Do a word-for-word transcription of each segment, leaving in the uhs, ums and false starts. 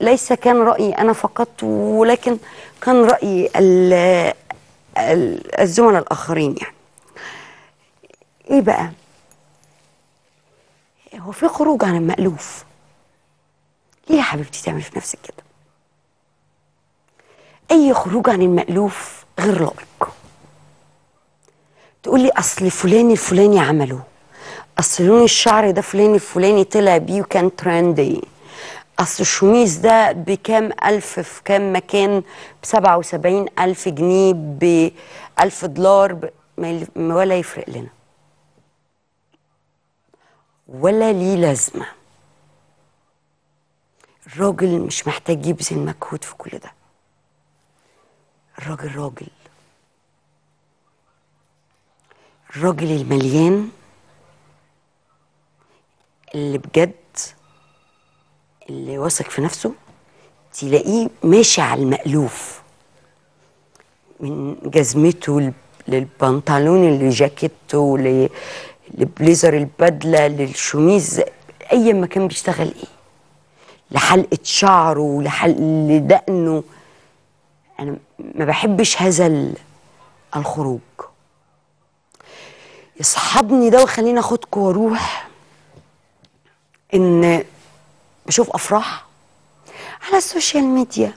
ليس كان رأيي أنا فقط، ولكن كان رأي الزملاء الآخرين. يعني إيه بقى؟ هو في خروج عن المألوف. ليه يا حبيبتي تعمل في نفسك كده؟ أي خروج عن المألوف غير لائق. تقولي أصل فلان الفلاني عمله، أصل لون الشعر ده فلان الفلاني طلع بيه وكان ترندي، أصل الشميز ده بكام ألف في كام مكان، بسبعة وسبعين ألف جنيه، بألف دولار، ب... ولا يفرق لنا ولا ليه لازمة. الراجل مش محتاج يبذل مجهود في كل ده. الراجل راجل، الراجل المليان اللي بجد اللي واثق في نفسه تلاقيه ماشي على المألوف، من جزمته للبنطلون لجاكيته لبليزر البدله للشميز، اي ما كان بيشتغل ايه، لحلقه شعره لحلق لدقنه. انا ما بحبش هذا الخروج. يصحبني ده وخليني اخدكم واروح، ان بشوف افراح على السوشيال ميديا،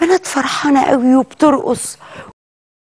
بنات فرحانه قوي وبترقص